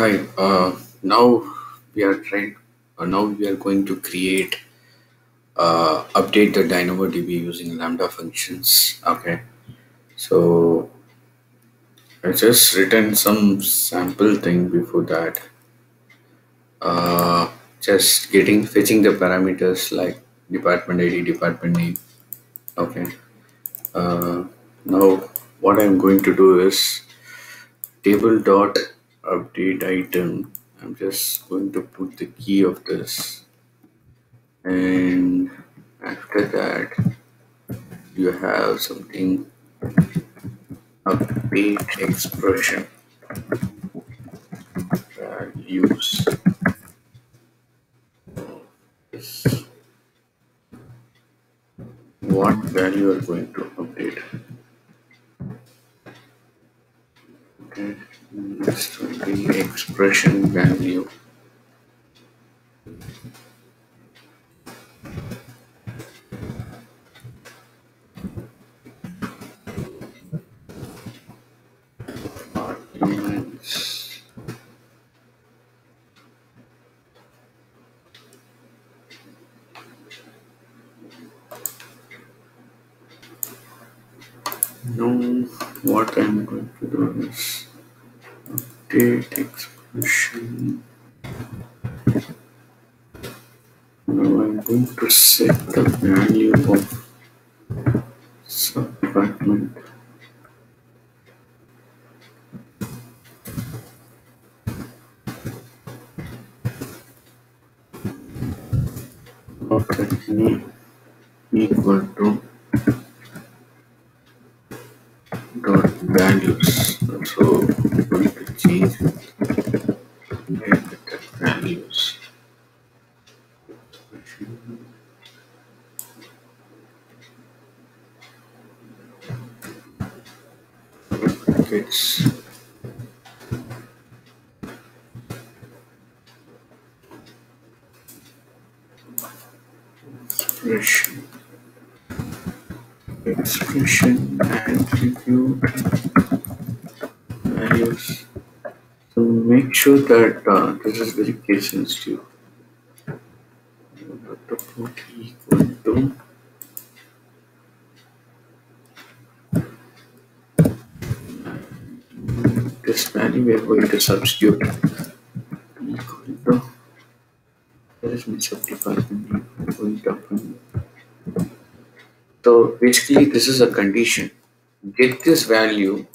Hi, now we are going to create update the DynamoDB using Lambda functions. Okay, so I just written some sample thing before that. Just fetching the parameters like department ID, department name. Okay, now what I'm going to do is table dot update item. I'm just going to put the key of this, and after that you have something update expression values. What value are going to update? Okay, next will be expression value. Now what I'm going to do is update expression. Now I'm going to set the value of subdepartment. Okay, name equal to dot values, so we're going to change it values. It's expression attribute values. So make sure that this is very case sensitive. You have to put equal to this value. We are going to substitute equal to. There is my subdepartment. I'm going to open. So basically this is a condition. Get this value.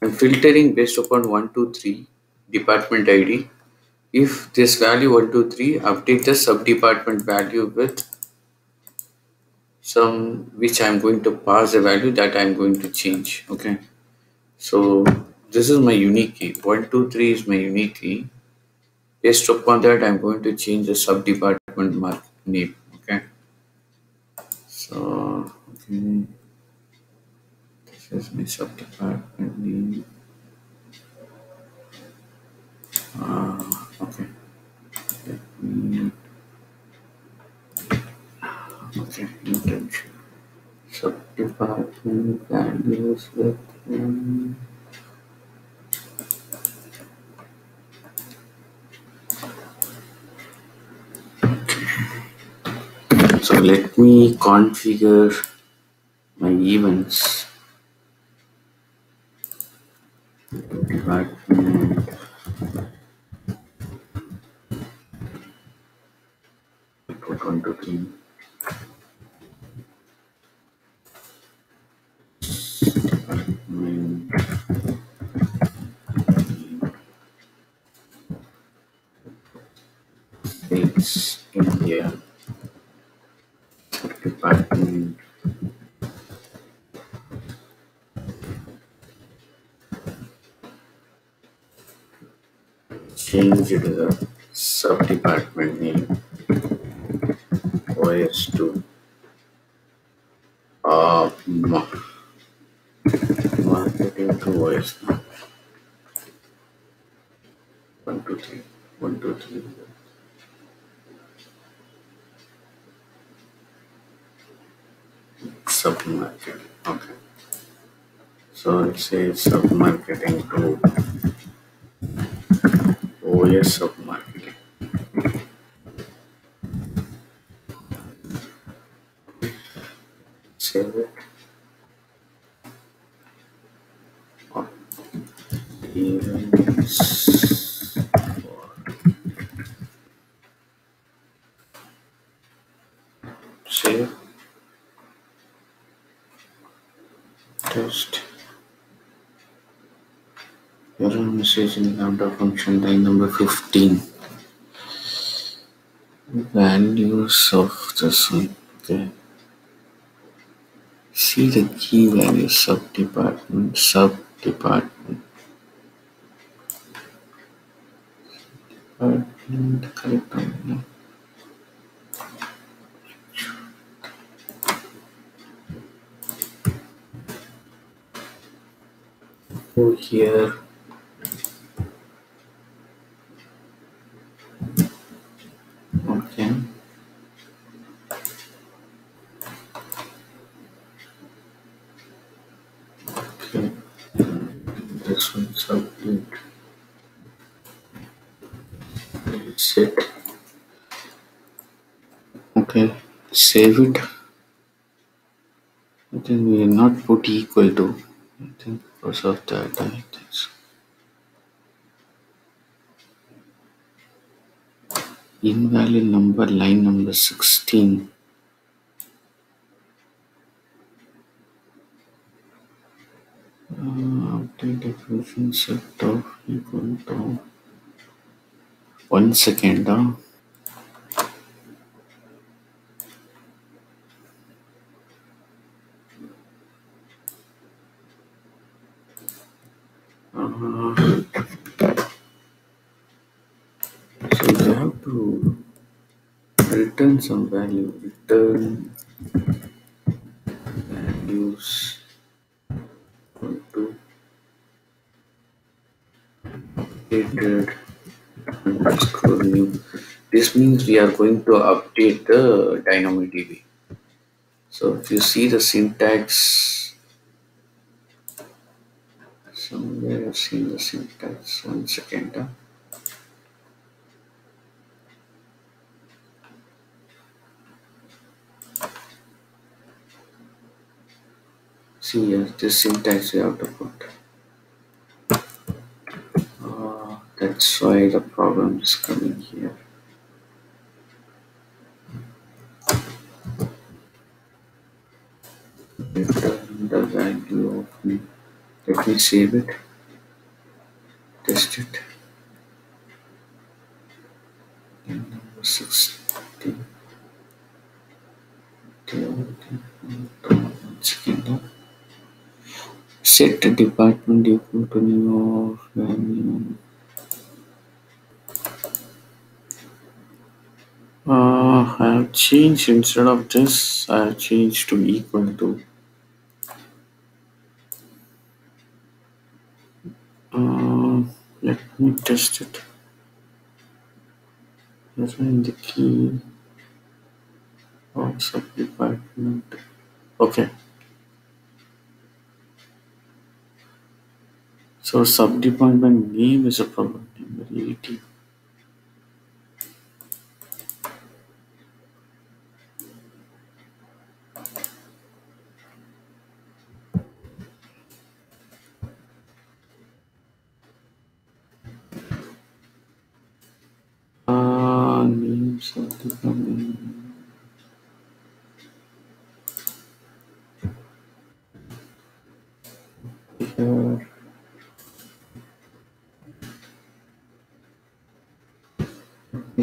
I'm filtering based upon 123 department ID. If this value 123, update the subdepartment value with some which I'm going to pass the value that I'm going to change. Okay. So this is my unique key. 123 is my unique key. Based upon that, I'm going to change the subdepartment mark name. Okay. So okay, this is my subdepartment name. Okay. Okay, intention. Subdepartment values with So let me configure my events. Department put 123. It's in here. Department change it to the subdepartment name OS2 marketing to OS1 123 submarket. Okay, so it says submarketing to years of marketing. Save it. Events save test error message in Lambda function line number 15 values of this one. Okay. See the key value sub department. Correct one. Go here. Okay. Okay. This one's update. Set. Okay, save it. I think we will not put equal to. I think because of that. I think so. Invalid number line number 16. Update definition set of equal to. 1 second, so you have to return some value, return values. This means we are going to update the DynamoDB. So if you see the syntax, somewhere I've seen the syntax. 1 second. See here, this syntax we have to put. That's why the problem is coming here. Return the value of me. Let me save it. Test it. And number 16. Set the department equal to new value. I have changed, instead of this, I have changed to equal to. Let me test it. Let's find the key box of department. Okay. So subdepartment name is a problem. Number 18. Here.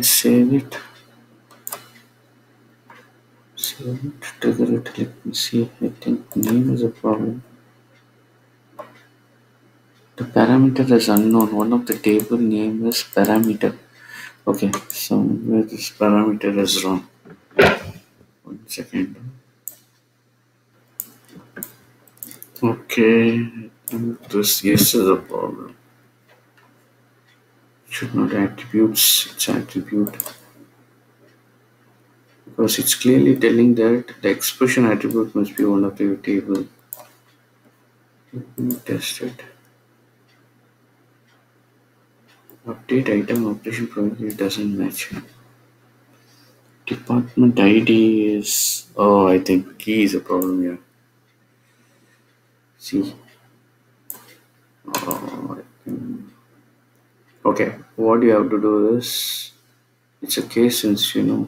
Save it, trigger it, let me see. I think name is a problem. The parameter is unknown. One of the table name is parameter. Okay, somewhere this parameter is wrong. 1 second. Okay, this is a problem. Should not attributes, it's attribute. Because it's clearly telling that the expression attribute must be one of the table. Let me test it. update item operation probably doesn't match. Department ID is, oh, I think key is a problem here. See, okay, what you have to do is, it's a case since you know,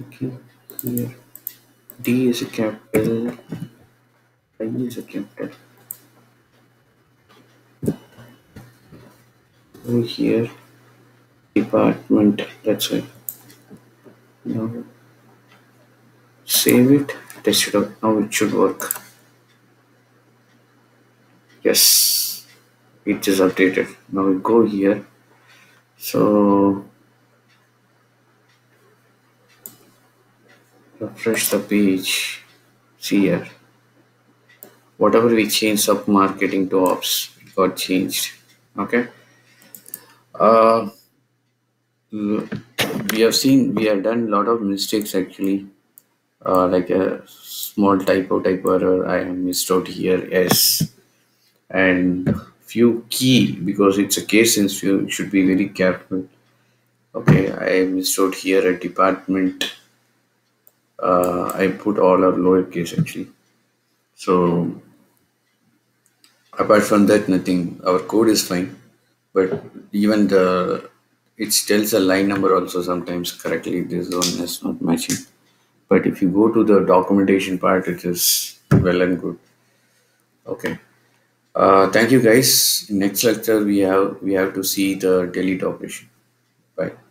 okay, here, D is a capital, I is a capital. Over here, department, that's right. Now, save it, test it out, now it should work. Yes, it is updated. Now we go here. So refresh the page. See here. Whatever we changed up marketing to ops, it got changed. Okay. We have seen we have done a lot of mistakes actually. Like a small type error. I have missed out here. Yes. And few key because it's a case since you should be very careful. Okay, I missed out here a department. I put all our lowercase actually. So apart from that, nothing. Our code is fine, but even the it tells a line number also sometimes correctly. This one is not matching. But if you go to the documentation part, it is well and good. Okay. Thank you guys. In next lecture we have to see the delete operation. Bye.